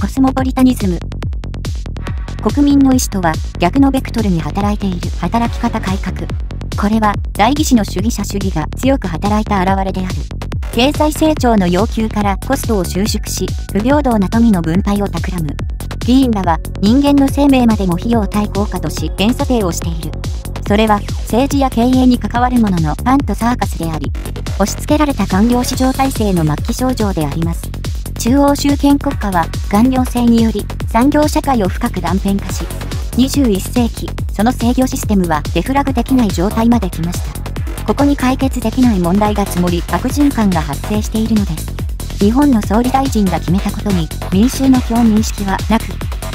コスモポリタニズム。国民の意思とは逆のベクトルに働いている働き方改革。これは代議士の主義者主義が強く働いた表れである。経済成長の要求からコストを収縮し、不平等な富の分配を企む。議員らは人間の生命までも費用対効果とし原査定をしている。それは政治や経営に関わるもののパンとサーカスであり、押し付けられた官僚市場体制の末期症状であります。中央集権国家は官僚制により産業社会を深く断片化し、21世紀その制御システムはデフラグできない状態まで来ました。ここに解決できない問題が積もり、悪循環が発生しているのです。日本の総理大臣が決めたことに民衆の共鳴識はなく、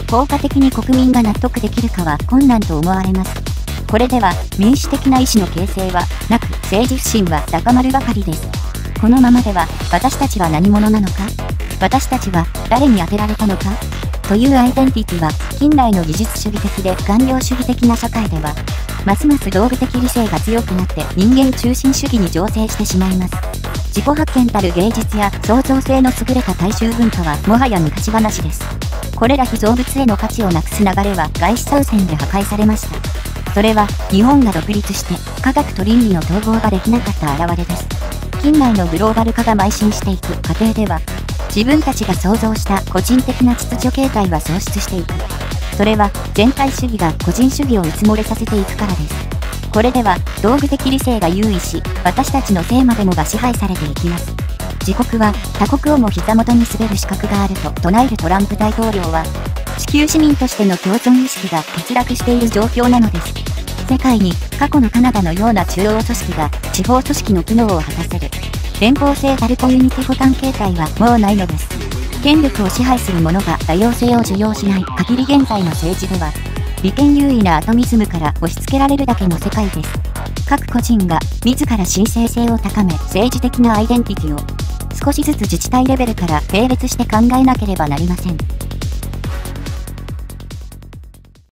効果的に国民が納得できるかは困難と思われます。これでは民主的な意思の形成はなく、政治不信は高まるばかりです。このままでは私たちは何者なのか、私たちは誰に当てられたのかというアイデンティティは、近代の技術主義的で官僚主義的な社会ではますます道具的理性が強くなって人間中心主義に醸成してしまいます。自己発見たる芸術や創造性の優れた大衆文化はもはや昔話です。これら非造物への価値をなくす流れは外資参戦で破壊されました。それは日本が独立して科学と倫理の統合ができなかった現れです。近代のグローバル化が邁進していく過程では、自分たちが創造した個人的な秩序形態は喪失していく。それは全体主義が個人主義をうつもれさせていくからです。これでは道具的理性が優位し、私たちのせいまでもが支配されていきます。自国は他国をも膝元に滑る資格があると唱えるトランプ大統領は、地球市民としての共存意識が欠落している状況なのです。世界に過去のカナダのような中央組織が地方組織の機能を果たせる。連邦制タルコユニティ補完形態はもうないのです。権力を支配する者が多様性を受容しない限り、現在の政治では、利権優位なアトミズムから押し付けられるだけの世界です。各個人が自ら神聖性を高め、政治的なアイデンティティを少しずつ自治体レベルから並列して考えなければなりません。